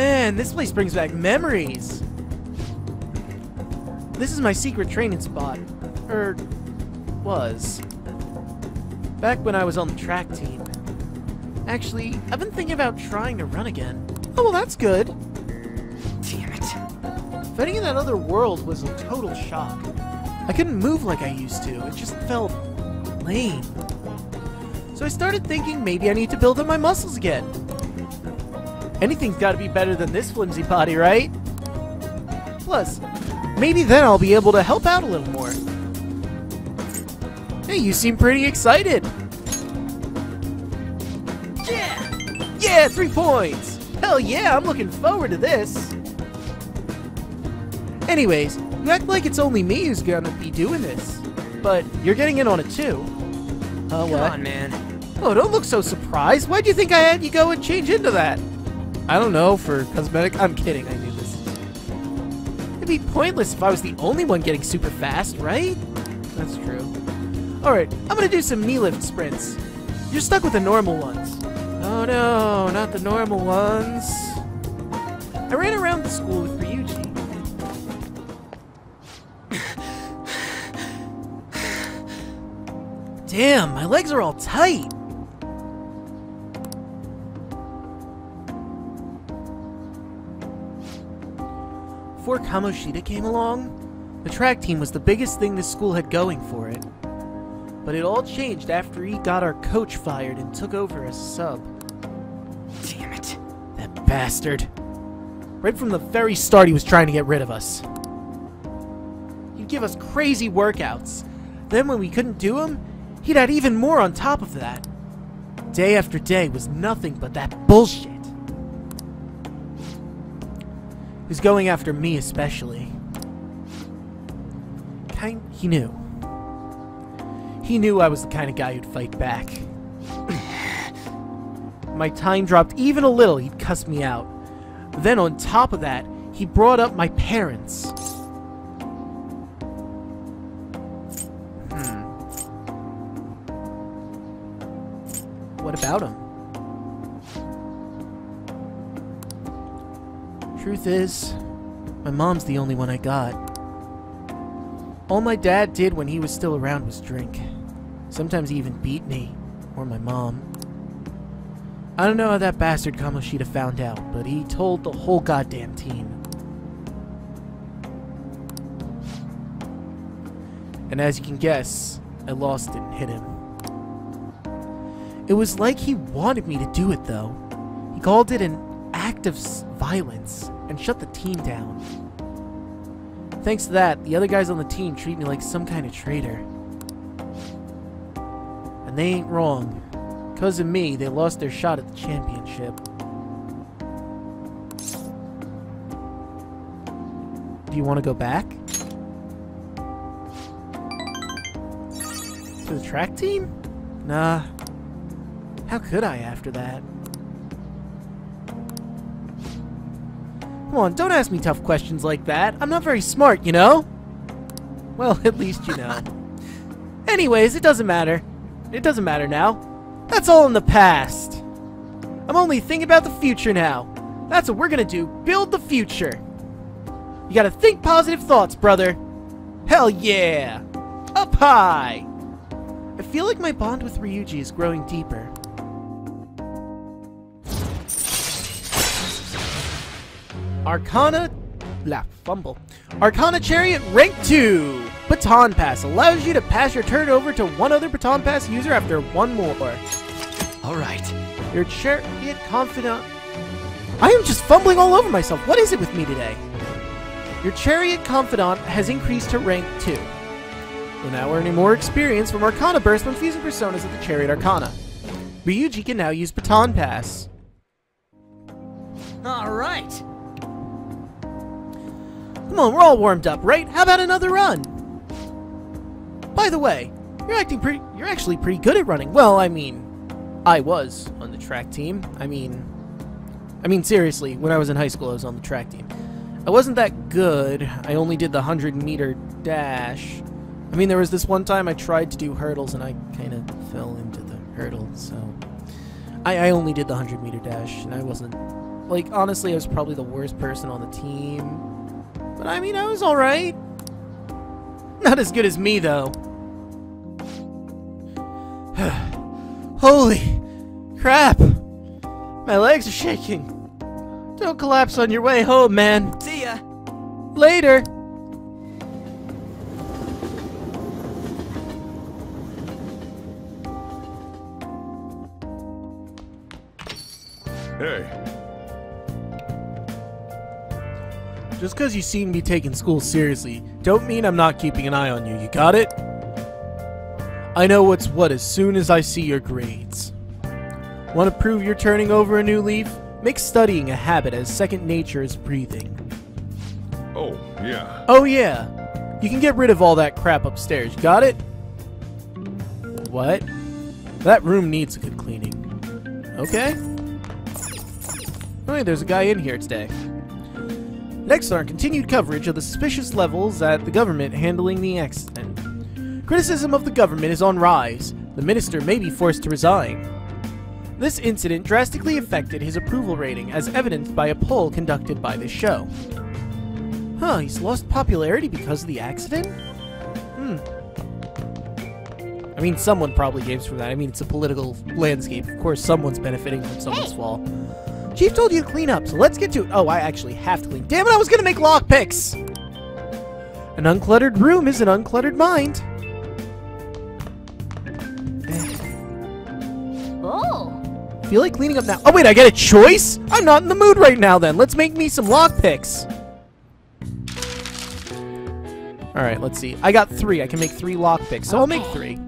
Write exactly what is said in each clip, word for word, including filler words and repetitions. Man, this place brings back memories. This is my secret training spot. Er, was. Back when I was on the track team. Actually, I've been thinking about trying to run again. Oh, well, that's good. Damn it. Fighting in that other world was a total shock. I couldn't move like I used to. It just felt lame. So I started thinking maybe I need to build up my muscles again. Anything's got to be better than this flimsy body, right? Plus, maybe then I'll be able to help out a little more. Hey, you seem pretty excited. Yeah! Yeah, three points! Hell yeah, I'm looking forward to this. Anyways, you act like it's only me who's gonna be doing this. But you're getting in on it too. Oh, uh, what? Come on, man. Oh, don't look so surprised. Why'd you think I had you go and change into that? I don't know, for cosmetic. I'm kidding, I knew this. It'd be pointless if I was the only one getting super fast, right? That's true. Alright, I'm gonna do some knee lift sprints. You're stuck with the normal ones. Oh no, not the normal ones. I ran around the school with Ryuji. Damn, my legs are all tight. Before Kamoshida came along, the track team was the biggest thing this school had going for it. But it all changed after he got our coach fired and took over as sub. Damn it. That bastard. Right from the very start he was trying to get rid of us. He'd give us crazy workouts. Then when we couldn't do them, he'd add even more on top of that. Day after day was nothing but that bullshit. He was going after me especially. Kind he knew. He knew I was the kind of guy who'd fight back. My time dropped even a little, he'd cuss me out. Then on top of that, he brought up my parents. Hmm. What about him? Truth is, my mom's the only one I got. All my dad did when he was still around was drink. Sometimes he even beat me, or my mom. I don't know how that bastard Kamoshida found out, but he told the whole goddamn team. And as you can guess, I lost it and hit him. It was like he wanted me to do it though. He called it an act of violence and shut the team down. Thanks to that, the other guys on the team treat me like some kind of traitor. And they ain't wrong. Because of me, they lost their shot at the championship. Do you want to go back? To the track team? Nah. How could I after that? Come on, don't ask me tough questions like that. I'm not very smart, you know? Well, at least you know. Anyways, it doesn't matter. It doesn't matter now. That's all in the past. I'm only thinking about the future now. That's what we're gonna do. Build the future. You gotta think positive thoughts, brother. Hell yeah! Up high! I feel like my bond with Ryuji is growing deeper. Arcana... Blah, fumble. Arcana Chariot Rank two! Baton Pass allows you to pass your turn over to one other Baton Pass user after one more. Alright. Your Chariot Confidant... I am just fumbling all over myself. What is it with me today? Your Chariot Confidant has increased to Rank two. You'll now earn more experience from Arcana Burst when fusing personas of the Chariot Arcana. Ryuji can now use Baton Pass. Alright. Come on, we're all warmed up, right? How about another run? By the way, you're acting pretty... You're actually pretty good at running. Well, I mean, I was on the track team. I mean... I mean, seriously, when I was in high school, I was on the track team. I wasn't that good. I only did the hundred meter dash. I mean, there was this one time I tried to do hurdles, and I kind of fell into the hurdle, so... I, I only did the one hundred meter dash, and I wasn't, like, honestly, I was probably the worst person on the team. But I mean, I was alright. Not as good as me, though. Holy crap! My legs are shaking. Don't collapse on your way home, man. See ya. Later. Hey. Just because you seem to be taking school seriously, don't mean I'm not keeping an eye on you, you got it? I know what's what as soon as I see your grades. Want to prove you're turning over a new leaf? Make studying a habit as second nature as breathing. Oh, yeah. Oh, yeah. You can get rid of all that crap upstairs, you got it? What? That room needs a good cleaning. Okay. Oh, wait, there's a guy in here today. Next are continued coverage of the suspicious levels at the government handling the accident. Criticism of the government is on rise. The minister may be forced to resign. This incident drastically affected his approval rating, as evidenced by a poll conducted by this show. Huh, he's lost popularity because of the accident? Hmm. I mean, someone probably gains from that. I mean, it's a political landscape. Of course, someone's benefiting from someone's hey. fall. Chief told you to clean up, so let's get to it. Oh, I actually have to clean. Damn it, I was gonna make lockpicks! An uncluttered room is an uncluttered mind. Oh. I feel like cleaning up now. Oh, wait, I get a choice? I'm not in the mood right now, then. Let's make me some lockpicks. Alright, let's see. I got three. I can make three lockpicks, so okay. I'll make three.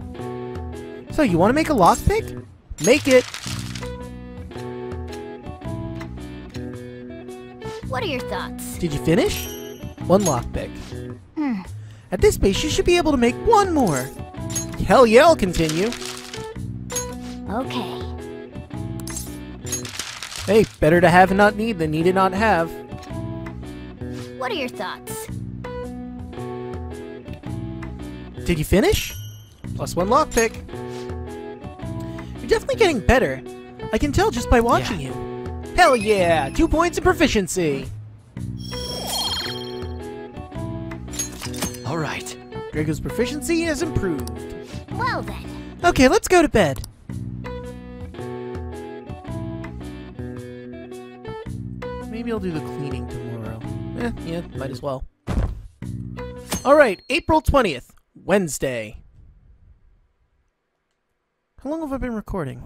So, you want to make a lockpick? Make it. What are your thoughts? Did you finish? One lockpick. Mm. At this base, you should be able to make one more. Hell yeah, I'll continue. Okay. Hey, better to have and not need than need and not have. What are your thoughts? Did you finish? Plus one lockpick. You're definitely getting better. I can tell just by watching yeah. you. Hell yeah! Two points of proficiency! Alright. Grego's proficiency has improved. Well then. Okay, let's go to bed. Maybe I'll do the cleaning tomorrow. Eh, yeah, might as well. Alright, April twentieth, Wednesday. How long have I been recording?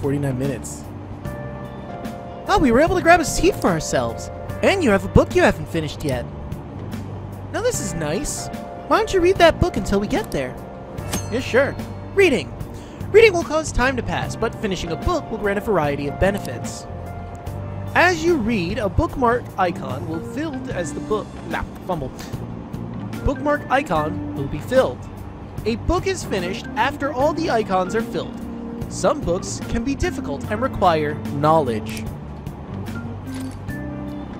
forty-nine minutes. Oh, we were able to grab a seat for ourselves. And you have a book you haven't finished yet. Now this is nice. Why don't you read that book until we get there? Yeah, sure. Reading. Reading will cause time to pass, but finishing a book will grant a variety of benefits. As you read, a bookmark icon will be filled as the book... Nah, fumble. Bookmark icon will be filled. A book is finished after all the icons are filled. Some books can be difficult and require knowledge.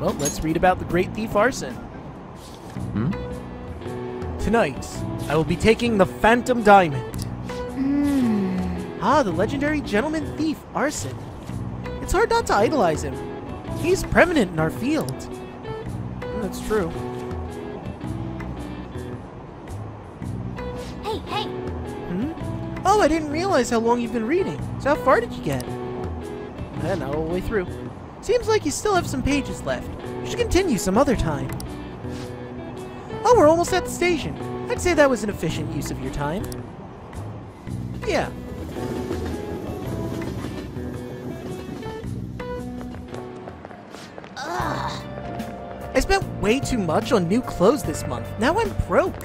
Well, let's read about the great thief Arsène. Hmm? Tonight, I will be taking the Phantom Diamond. Mm. Ah, the legendary gentleman thief Arsène. It's hard not to idolize him. He's preeminent in our field. Mm, that's true. Oh, I didn't realize how long you've been reading. So how far did you get? Eh, not all the way through. Seems like you still have some pages left. You should continue some other time. Oh, we're almost at the station. I'd say that was an efficient use of your time. Yeah. Ugh. I spent way too much on new clothes this month. Now I'm broke.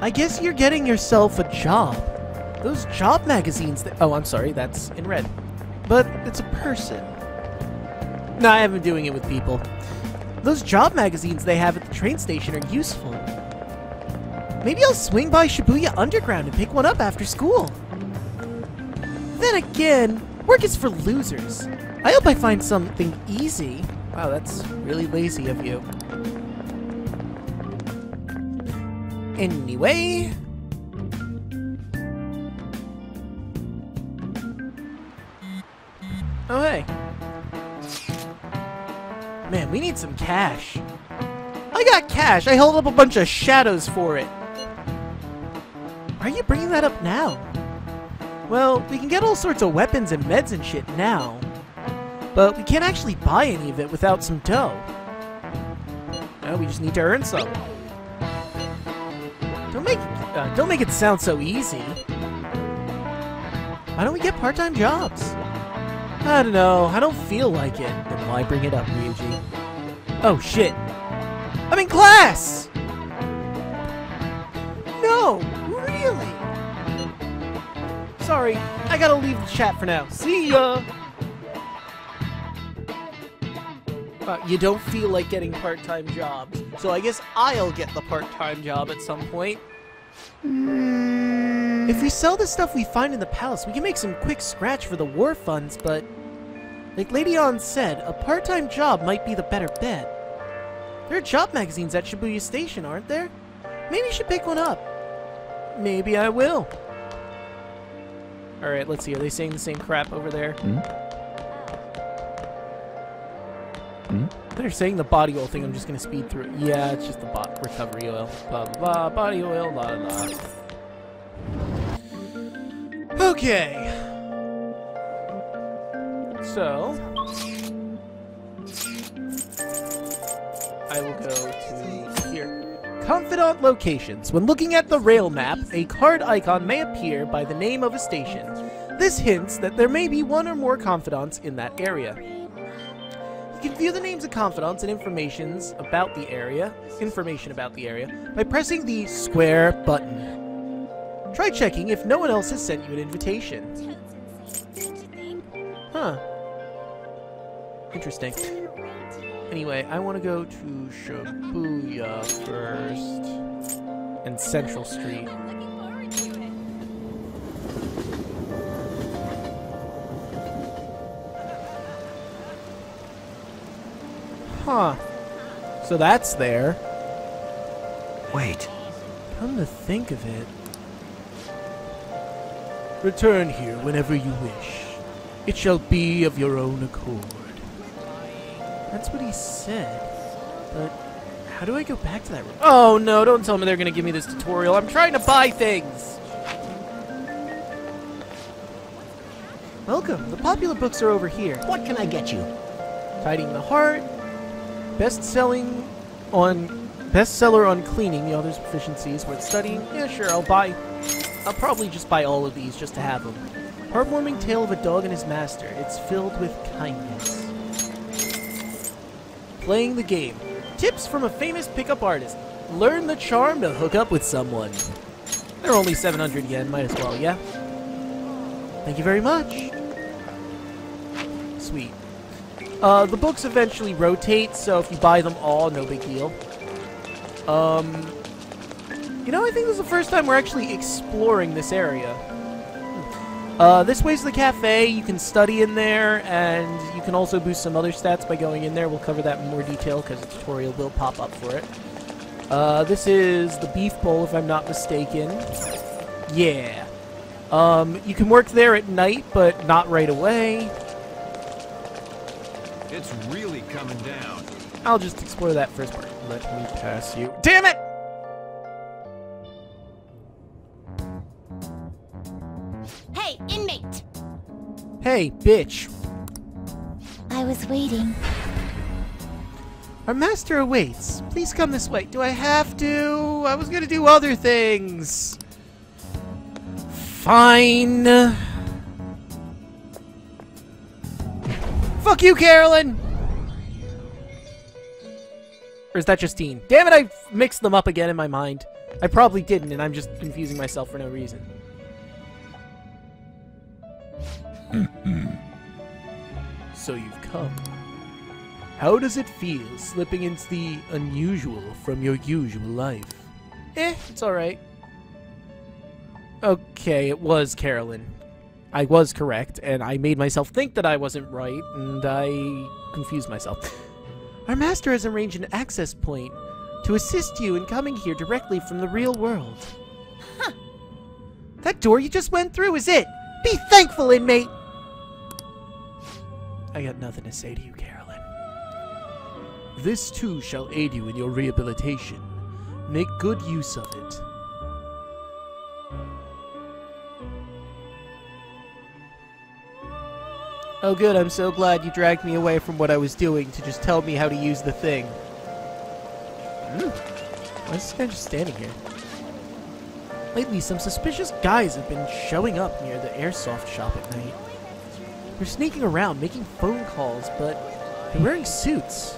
I guess you're getting yourself a job. Those job magazines that- oh, I'm sorry, that's in red. But it's a person. No, I haven't been doing it with people. Those job magazines they have at the train station are useful. Maybe I'll swing by Shibuya Underground and pick one up after school. Then again, work is for losers. I hope I find something easy. Wow, that's really lazy of you. Anyway... Oh, hey. Man, we need some cash. I got cash! I held up a bunch of shadows for it. Why are you bringing that up now? Well, we can get all sorts of weapons and meds and shit now. But we can't actually buy any of it without some dough. No, we just need to earn some. Don't make, uh, don't make it sound so easy. Why don't we get part-time jobs? I don't know, I don't feel like it. Then why bring it up, Ryuji? Oh shit! I'm in class! No! Really? Sorry, I gotta leave the chat for now. See ya! Uh, you don't feel like getting part-time jobs, so I guess I'll get the part-time job at some point. If we sell the stuff we find in the palace, we can make some quick scratch for the war funds, but... Like Lady Ann said, a part-time job might be the better bet. There are job magazines at Shibuya Station, aren't there? Maybe you should pick one up. Maybe I will. Alright, let's see. Are they saying the same crap over there? Mm-hmm. Mm-hmm. They're saying the body oil thing. I'm just going to speed through it. Yeah, it's just the bot recovery oil. Blah, blah, blah. Body oil, la, la. Okay. So I will go to here. Confidant locations. When looking at the rail map, a card icon may appear by the name of a station. This hints that there may be one or more confidants in that area. You can view the names of confidants and informations about the area, information about the area by pressing the square button. Try checking if no one else has sent you an invitation. Huh. Interesting. Anyway, I want to go to Shibuya first. And Central Street. Huh. So that's there. Wait. Come to think of it. Return here whenever you wish. It shall be of your own accord. That's what he said. But how do I go back to that room? Oh no, don't tell me they're gonna give me this tutorial. I'm trying to buy things! Welcome. The popular books are over here. What can I get you? Tidying the Heart. Best-selling on... Bestseller on Cleaning, the author's proficiencies worth studying. Yeah, sure, I'll buy... I'll probably just buy all of these just to have them. Heartwarming tale of a dog and his master. It's filled with kindness. Playing the game. Tips from a famous pickup artist. Learn the charm to hook up with someone. They're only seven hundred yen, might as well, yeah? Thank you very much. Sweet. Uh, the books eventually rotate, so if you buy them all, no big deal. Um... You know, I think this is the first time we're actually exploring this area. Uh, this way's the cafe. You can study in there, and you can also boost some other stats by going in there. We'll cover that in more detail, because the tutorial will pop up for it. Uh, this is the beef bowl, if I'm not mistaken. Yeah. Um, you can work there at night, but not right away. It's really coming down. I'll just explore that first part. Let me pass you. Damn it! Hey, bitch. I was waiting. Our master awaits. Please come this way. Do I have to? I was gonna do other things. Fine. Fuck you, Caroline! Or is that Justine? Damn it, I mixed them up again in my mind. I probably didn't, and I'm just confusing myself for no reason. So you've come. How does it feel slipping into the unusual from your usual life? Eh, it's alright. Okay, it was Caroline. I was correct, and I made myself think that I wasn't right, and I confused myself. Our master has arranged an access point. to assist you in coming here directly from the real world. Huh. That door you just went through is it. Be thankful, inmate! I got nothing to say to you, Caroline. This too shall aid you in your rehabilitation. Make good use of it. Oh good, I'm so glad you dragged me away from what I was doing to just tell me how to use the thing. Mm. Why is this guy just standing here? Lately, some suspicious guys have been showing up near the airsoft shop at night. They're sneaking around, making phone calls, but they're wearing suits.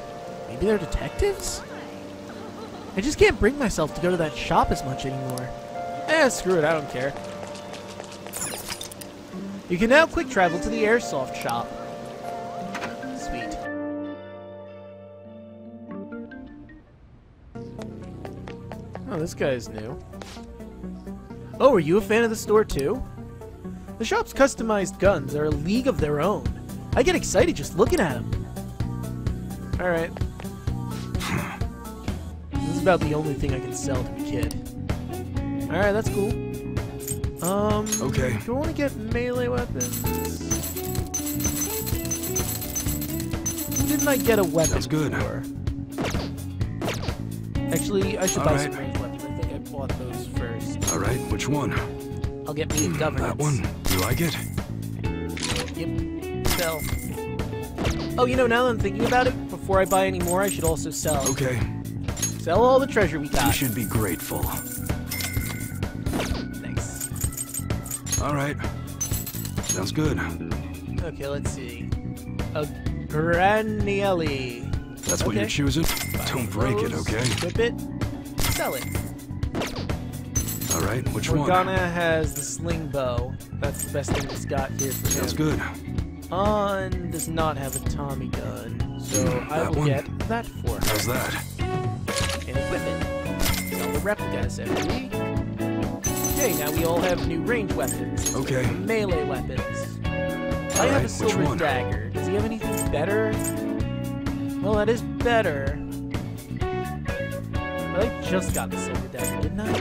Maybe they're detectives? I just can't bring myself to go to that shop as much anymore. Eh, screw it, I don't care. You can now quick travel to the airsoft shop. Sweet. Oh, this guy's new. Oh, are you a fan of the store too? The shop's customized guns are a league of their own. I get excited just looking at them. Alright. This is about the only thing I can sell to the kid. Alright, that's cool. Um, okay. Do I want to get melee weapons? Didn't I get a weapon? That's good. Before? Actually, I should All buy right. some range weapons. I think I bought those first. All right, which one? I'll get me a governance. That one. You like it? Yep. Sell. Oh, you know, now that I'm thinking about it, before I buy any more, I should also sell. Okay. Sell all the treasure we got. You should be grateful. Alright. Sounds good. Okay, let's see. A Granielli. That's okay. What you're choosing? Buy Don't break those. It, okay? Flip it. Sell it. Alright, which Morgana one? Morgana has the sling bow. That's the best thing that's got here for Sounds him. Good. On does not have a Tommy gun, so mm, I will one? Get that for her. How's that? And equipment. Sell the replicas every week. Okay, now we all have new range weapons. Okay. Melee weapons. All I right, have a silver dagger. Does he have anything better? Well, that is better. But I just got the silver dagger, didn't I?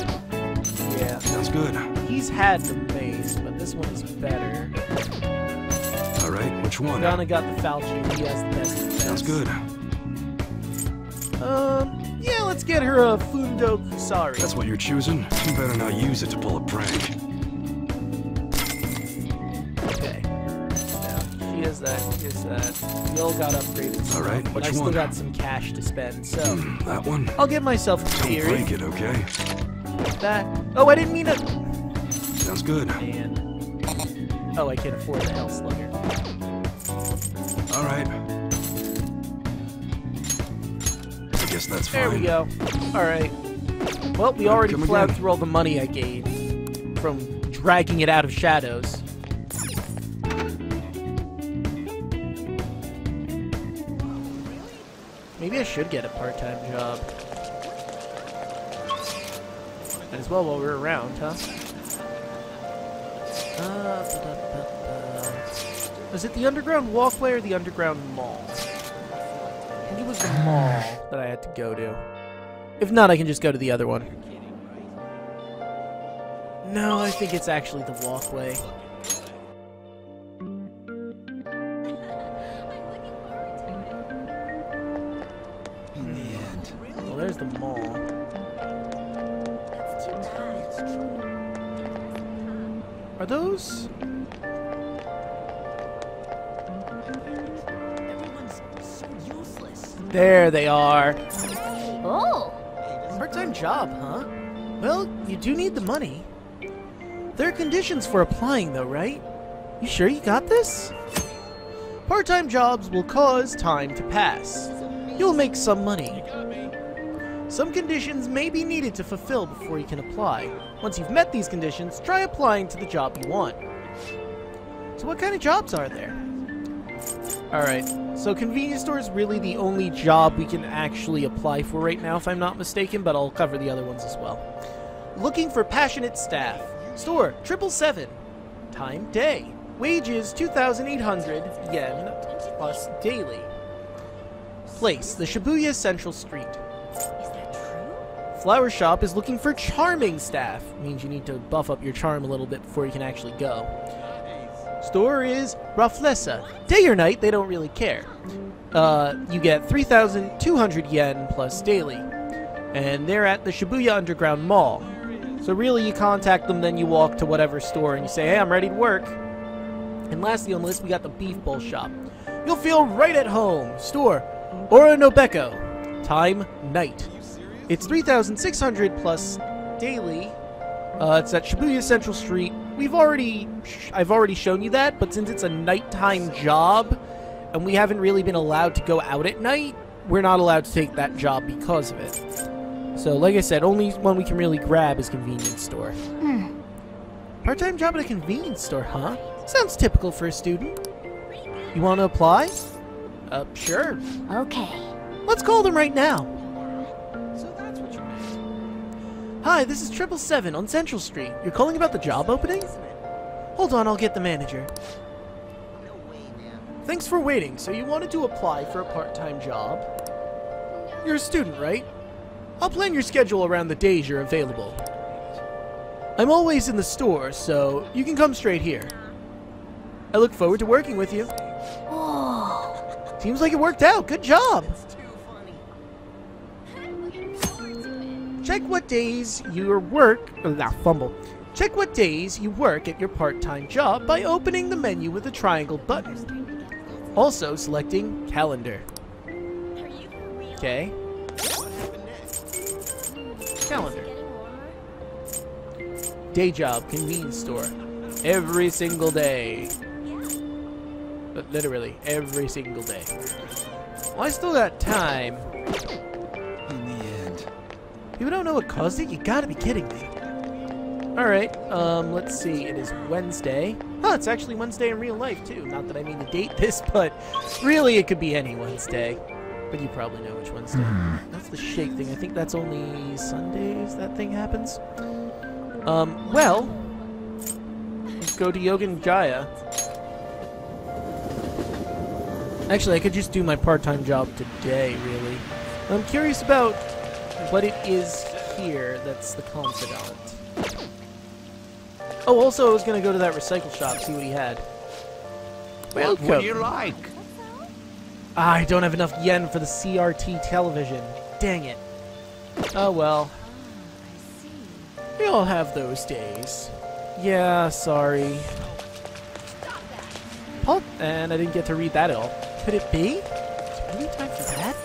Yeah. Sounds good. He's had the mace, but this one is better. All right, which one? Donna got the falchion. He has the best defense. Sounds good. Um. Yeah, let's get her a Fundo Kusari. That's what you're choosing? You better not use it to pull a prank. Okay. Now, she has that, she has that. We all got upgraded. Alright, which one? I still one? Got some cash to spend, so... Mm, that one? I'll get myself a theory. Don't break it, okay? Like that. Oh, I didn't mean to... Sounds good. Man. Oh, I can't afford the Hell Slugger. Alright. Guess that's there fine. We go. Alright. Well, we already plowed again. Through all the money I gained from dragging it out of shadows. Maybe I should get a part-time job. Might as well while we're around, huh? Uh, ba-da-ba-da. Was it the underground walkway or the underground mall? It was the mall that I had to go to. If not, I can just go to the other one. No, I think it's actually the walkway. In the end. Well, there's the mall. Are those... There they are. Oh, part-time job, huh? Well, you do need the money. There are conditions for applying, though, right? You sure you got this? Part-time jobs will cause time to pass. You'll make some money. Some conditions may be needed to fulfill before you can apply. Once you've met these conditions, try applying to the job you want. So what kind of jobs are there? Alright, so convenience store is really the only job we can actually apply for right now, if I'm not mistaken, but I'll cover the other ones as well. Looking for passionate staff. Store, triple seven. Time, day. Wages, two thousand eight hundred yen plus daily. Place, the Shibuya Central Street. Is that true? flower shop is looking for charming staff. It means you need to buff up your charm a little bit before you can actually go. Store is Raflesa. Day or night, they don't really care. Uh, you get three thousand two hundred yen plus daily. And they're at the Shibuya Underground Mall. So really, you contact them, then you walk to whatever store and you say, hey, I'm ready to work. And lastly on the list, we got the Beef Bowl Shop. You'll feel right at home. Store, Oronobeko. Time, night. It's three thousand six hundred plus daily. Uh, it's at Shibuya Central Street. We've already, sh I've already shown you that, but since it's a nighttime job, and we haven't really been allowed to go out at night, we're not allowed to take that job because of it. So, like I said, only one we can really grab is convenience store. Hmm. Part-time job at a convenience store, huh? Sounds typical for a student. You want to apply? Uh, sure. Okay. Let's call them right now. So that's what you meant. Hi, this is Triple Seven on Central Street. You're calling about the job opening? Hold on, I'll get the manager. No way, man. Thanks for waiting. So you wanted to apply for a part-time job? You're a student, right? I'll plan your schedule around the days you're available. I'm always in the store, so you can come straight here. I look forward to working with you. Oh, seems like it worked out. Good job. Check what days your work. Oh, ah, fumble. Check what days you work at your part-time job by opening the menu with the triangle button. Also selecting calendar. Okay. Calendar. Day job, convenience store. Every single day. But literally, every single day. Well, I still got time. In the end. People don't know what caused it? You gotta be kidding me. Alright, um, let's see. It is Wednesday. Huh, it's actually Wednesday in real life, too. Not that I mean to date this, but really it could be any Wednesday. But you probably know which Wednesday. That's the shake thing. I think that's only Sundays that thing happens. Um, well, let's go to Yongen-Jaya. Actually, I could just do my part-time job today, really. I'm curious about what it is here that's the Confidant. Oh, also, I was going to go to that recycle shop, see what he had. Well, what do you like? Ah, I don't have enough yen for the C R T television. Dang it. Oh, well. We all have those days. Yeah, sorry. Pulp, and I didn't get to read that at all. Could it be? Is there any time for that?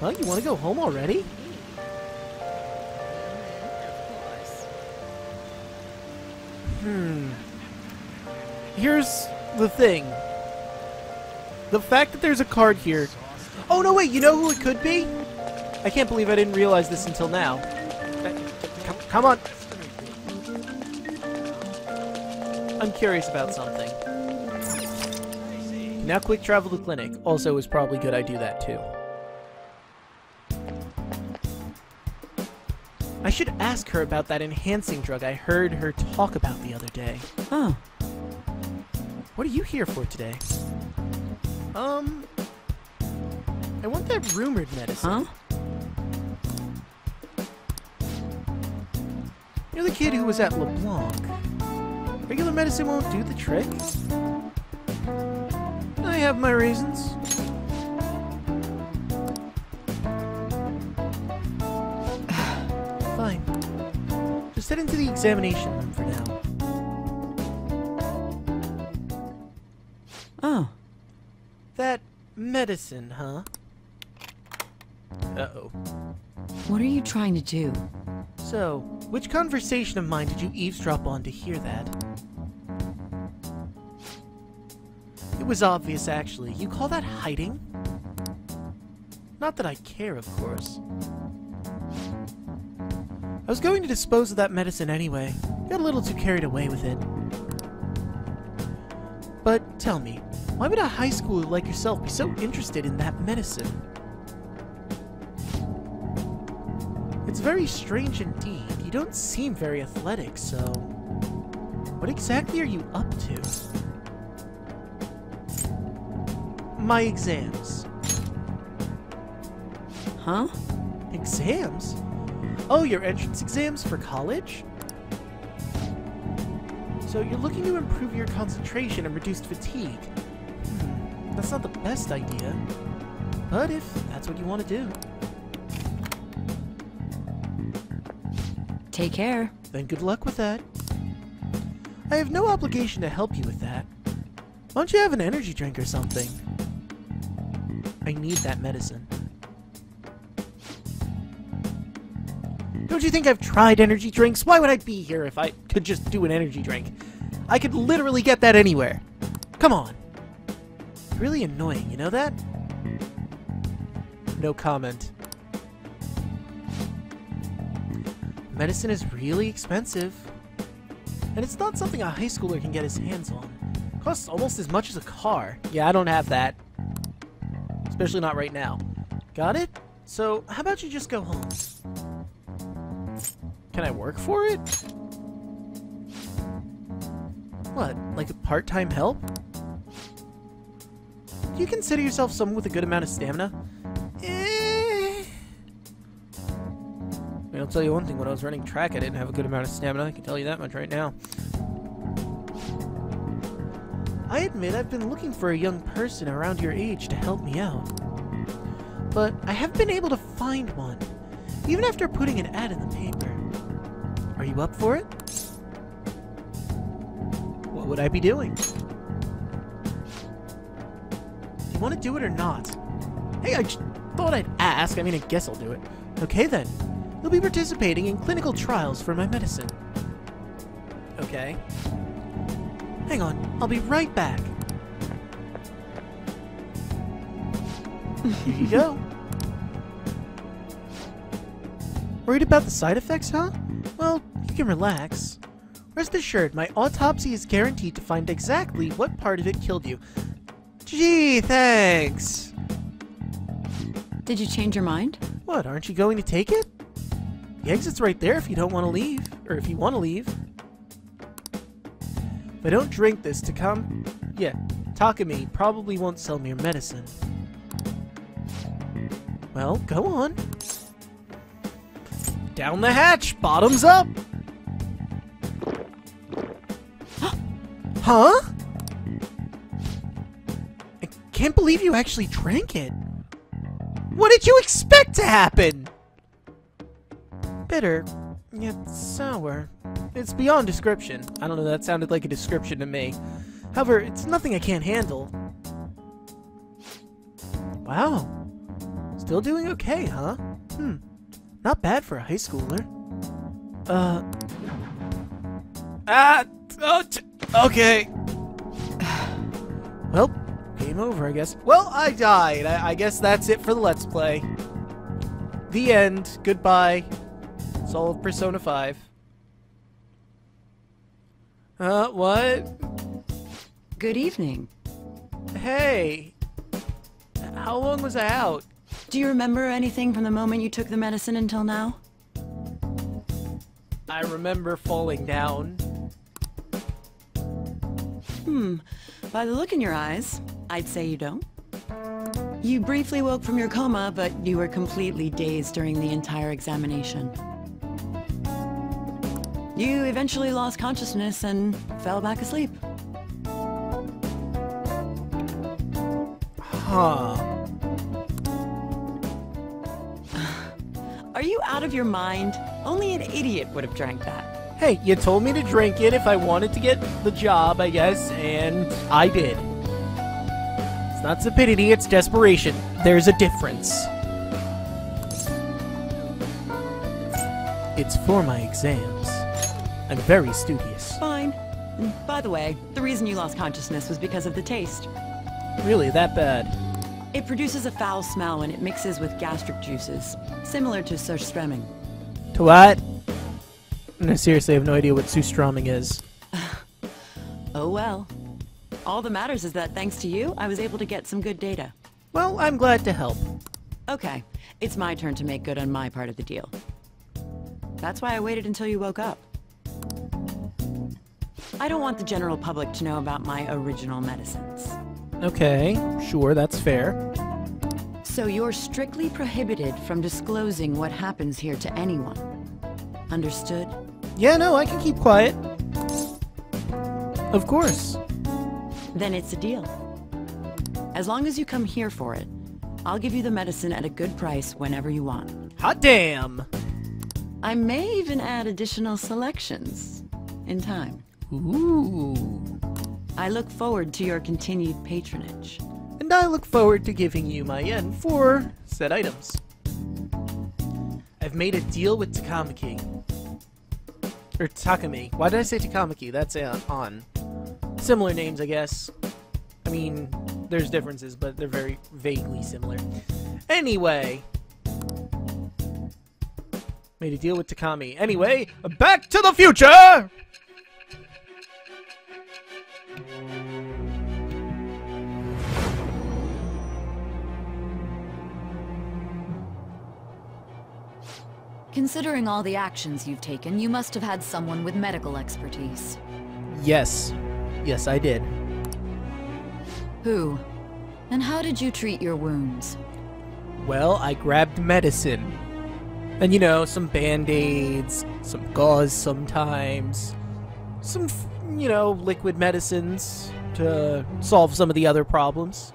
Well, you want to go home already? Hmm. Here's the thing. The fact that there's a card here... Oh, no, wait, you know who it could be? I can't believe I didn't realize this until now. Come, come on. I'm curious about something. Now quick travel to clinic. Also, it was probably good I do that too. I should ask her about that enhancing drug I heard her talk about the other day. Huh. What are you here for today? Um... I want that rumored medicine. Huh? You're the kid who was at LeBlanc. Regular medicine won't do the trick. I have my reasons. Fine. Just head into the examination room for now. Oh. That medicine, huh? Uh-oh. What are you trying to do? So, which conversation of mine did you eavesdrop on to hear that? It was obvious, actually. You call that hiding? Not that I care, of course. I was going to dispose of that medicine anyway. Got a little too carried away with it. But tell me, why would a high schooler like yourself be so interested in that medicine? It's very strange indeed. You don't seem very athletic, so... What exactly are you up to? My exams. Huh? Exams? Oh, your entrance exams for college? So you're looking to improve your concentration and reduce fatigue. Hmm, that's not the best idea. But if that's what you want to do. Take care. Then good luck with that. I have no obligation to help you with that. Why don't you have an energy drink or something? I need that medicine. Don't you think I've tried energy drinks? Why would I be here if I could just do an energy drink? I could literally get that anywhere. Come on. Really annoying, you know that? No comment. Medicine is really expensive. And it's not something a high schooler can get his hands on. It costs almost as much as a car. Yeah, I don't have that. Especially not right now. Got it? So, how about you just go home? Can I work for it? What, like a part-time help? Do you consider yourself someone with a good amount of stamina? Eh. I mean, I'll tell you one thing, when I was running track, I didn't have a good amount of stamina. I can tell you that much right now. I admit I've been looking for a young person around your age to help me out. But I haven't been able to find one, even after putting an ad in the paper. Are you up for it? What would I be doing? Do you want to do it or not? Hey, I just thought I'd ask. I mean, I guess I'll do it. Okay, then. You'll be participating in clinical trials for my medicine. Okay. Hang on. I'll be right back. Here you go. Worried about the side effects, huh? Well, you can relax. Rest assured, my autopsy is guaranteed to find exactly what part of it killed you. Gee, thanks! Did you change your mind? What, aren't you going to take it? The exit's right there if you don't want to leave. Or if you want to leave. If I don't drink this, to come... Yeah, Takemi probably won't sell me your medicine. Well, go on. Down the hatch! Bottoms up! Huh? I can't believe you actually drank it. What did you expect to happen? Bitter, yet sour. It's beyond description. I don't know, that sounded like a description to me. However, it's nothing I can't handle. Wow. Still doing okay, huh? Hmm. Not bad for a high schooler. Uh. Ah! Oh, t okay. Well, game over, I guess. Well, I died. I, I guess that's it for the Let's Play. The end. Goodbye. It's all of Persona five. Uh, what? Good evening. Hey. How long was I out? Do you remember anything from the moment you took the medicine until now? I remember falling down. Hmm. By the look in your eyes, I'd say you don't. You briefly woke from your coma, but you were completely dazed during the entire examination. You eventually lost consciousness and fell back asleep. Huh. Are you out of your mind? Only an idiot would have drank that. Hey, you told me to drink it if I wanted to get the job, I guess, and I did. It's not stupidity, it's desperation. There's a difference. It's for my exams. I'm very studious. Fine. By the way, the reason you lost consciousness was because of the taste. Really, that bad? It produces a foul smell when it mixes with gastric juices, similar to surströmming. To what? No, seriously, I have no idea what surströmming is. Oh well. All that matters is that thanks to you, I was able to get some good data. Well, I'm glad to help. Okay, it's my turn to make good on my part of the deal. That's why I waited until you woke up. I don't want the general public to know about my original medicines. Okay, sure, that's fair. So you're strictly prohibited from disclosing what happens here to anyone. Understood? Yeah, no, I can keep quiet. Of course. Then it's a deal. As long as you come here for it, I'll give you the medicine at a good price whenever you want. Hot damn! I may even add additional selections in time. Ooh. I look forward to your continued patronage. And I look forward to giving you my yen for said items. I've made a deal with Takamaki. Or Takemi. Why did I say Takamaki? That's uh, on. Similar names, I guess. I mean, there's differences, but they're very vaguely similar. Anyway. Made a deal with Takami. Anyway, back to the future! Considering all the actions you've taken, you must have had someone with medical expertise. Yes. Yes, I did. Who? And how did you treat your wounds? Well, I grabbed medicine. And you know, some band-aids, some gauze sometimes, some, you know, liquid medicines to solve some of the other problems.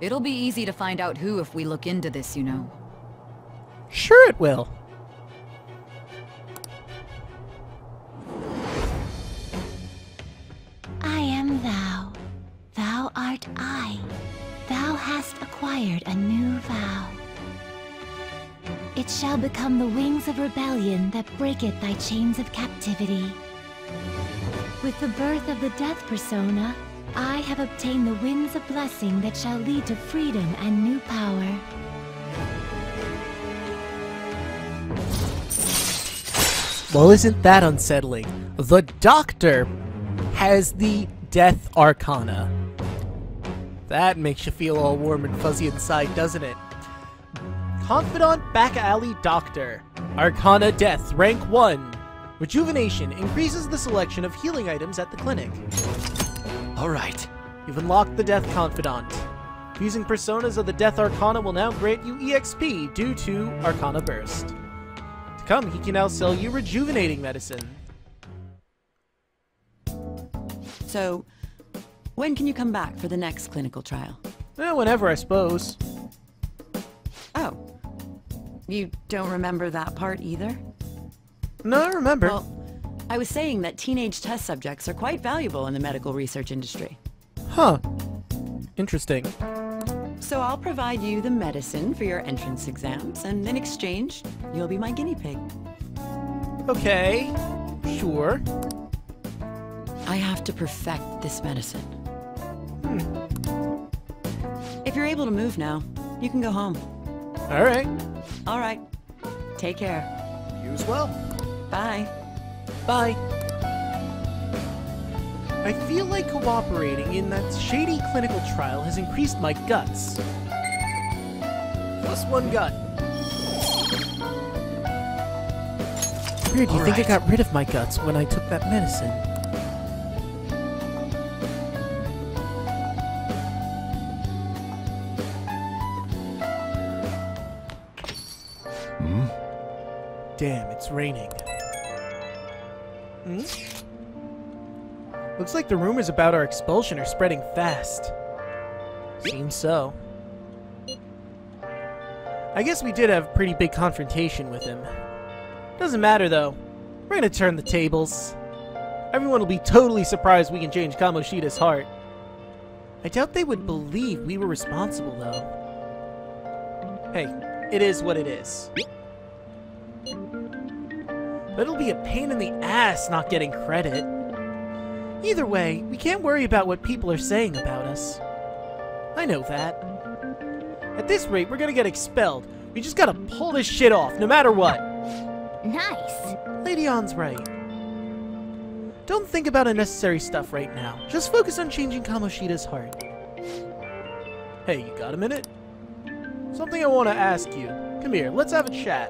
It'll be easy to find out who if we look into this, you know. Sure it will. I am thou. Thou art I. Thou hast acquired a new vow. It shall become the wings of rebellion that breaketh thy chains of captivity. With the birth of the Death Persona, I have obtained the winds of blessing that shall lead to freedom and new power. Well, isn't that unsettling? The Doctor has the Death Arcana. That makes you feel all warm and fuzzy inside, doesn't it? Confidant Back Alley Doctor. Arcana Death, Rank one. Rejuvenation increases the selection of healing items at the clinic. Alright, you've unlocked the Death Confidant. Using personas of the Death Arcana will now grant you E X P due to Arcana Burst. Come, he can now sell you rejuvenating medicine. So, when can you come back for the next clinical trial? Eh, whenever, I suppose. Oh. You don't remember that part either? No, I remember. Well, I was saying that teenage test subjects are quite valuable in the medical research industry. Huh. Interesting. So I'll provide you the medicine for your entrance exams, and in exchange, you'll be my guinea pig. Okay, sure. I have to perfect this medicine. Hmm. If you're able to move now, you can go home. All right. All right. Take care. You as well. Bye. Bye. I feel like cooperating in that shady clinical trial has increased my guts. Plus one gut. Weird, you think I got rid of my guts when I took that medicine? Hmm? Damn, it's raining. Hmm? Looks like the rumors about our expulsion are spreading fast. Seems so. I guess we did have a pretty big confrontation with him. Doesn't matter though. We're gonna turn the tables. Everyone will be totally surprised we can change Kamoshida's heart. I doubt they would believe we were responsible though. Hey, it is what it is. But it'll be a pain in the ass not getting credit. Either way, we can't worry about what people are saying about us. I know that. At this rate, we're gonna get expelled. We just gotta pull this shit off, no matter what. Nice. Lady On's right. Don't think about unnecessary stuff right now. Just focus on changing Kamoshida's heart. Hey, you got a minute? Something I want to ask you. Come here, let's have a chat.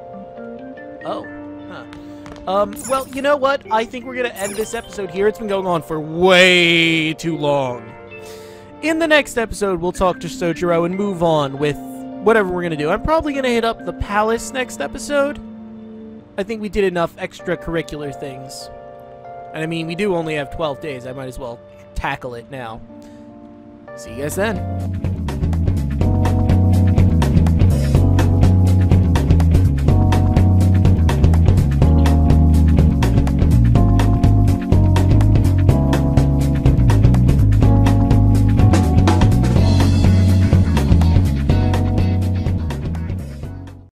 Oh, huh. Um, well, you know what? I think we're gonna end this episode here. It's been going on for way too long. In the next episode, we'll talk to Sojiro and move on with whatever we're gonna do. I'm probably gonna hit up the palace next episode. I think we did enough extracurricular things. And I mean, we do only have twelve days. I might as well tackle it now. See you guys then.